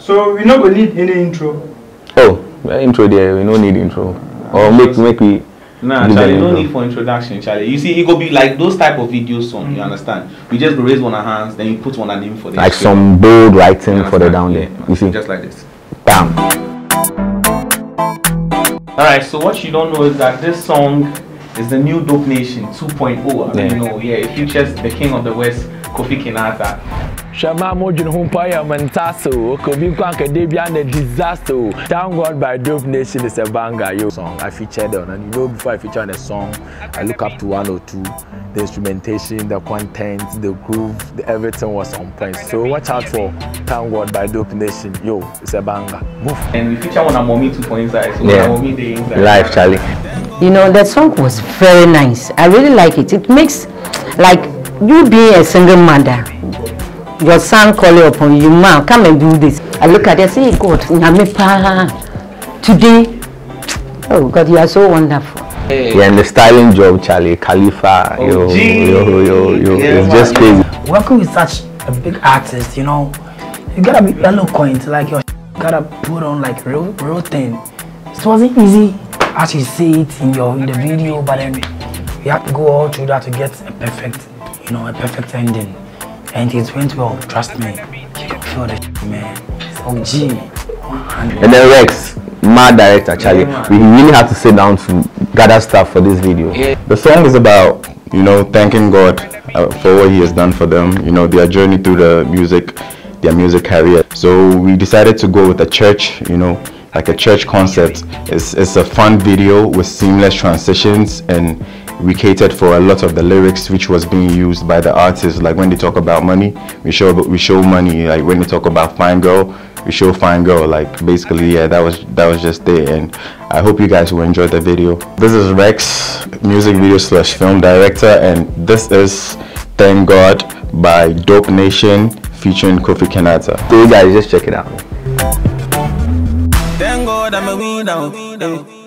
So we not gonna need any intro. Oh, intro there. We no need intro. Or make we. Nah, Charlie, no need for introduction, Charlie. You see, it could be like those type of videos song, you understand? We just raise one of hands, then you put one name for the like show. Some bold writing for the down there. You see? Just like this. Bam. Alright, so what you don't know is that this song is the new Dope Nation 2.0. I mean, you know, yeah, it features the King of the West, Kofi Kinaata. Shama Mojin Humpaya Mantaso, Kobi Kwanka Debian the disaster. Thank God by Dope Nation is a banger. Yo song I featured on, and you know before I feature on a song, I look up to 102. The instrumentation, the content, the groove, everything was on point. So watch out for Thank God by Dope Nation. Yo, it's a banger. Move. And we feature on a Mommy 2.0, so yeah. Mommy Day inside. Live, Charlie. You know, that song was very nice. I really like it. It makes like you being a single mother, your son calling upon you, ma, come and do this. I look at it, I say, God, today, oh God, you are so wonderful. Hey. Yeah, and the styling job, Charlie Khalifa, yo, yeah, it's just crazy. Working with such a big artist, you know, you gotta be eloquent, like you gotta put on like real thing. It wasn't easy as you see it in the video, but then you have to go all through that to get a perfect, you know, a perfect ending. And it went well, trust me. You can feel the shit, man. OG. And then Rex, my director, Charlie, we really have to sit down to gather stuff for this video. Yeah. The song is about, you know, thanking God for what he has done for them, you know, their journey through the music, their music career. So we decided to go with a church, you know, like a church concept. It's a fun video with seamless transitions, and we catered for a lot of the lyrics which was being used by the artists. Like when they talk about money, we show money. Like when they talk about fine girl, we show fine girl. Like basically, yeah, that was just it. And I hope you guys will enjoy the video. This is Rex, music video / film director, and this is Thank God by Dope Nation featuring Kofi Kinaata. So you guys just check it out. Thank God I'm a winner.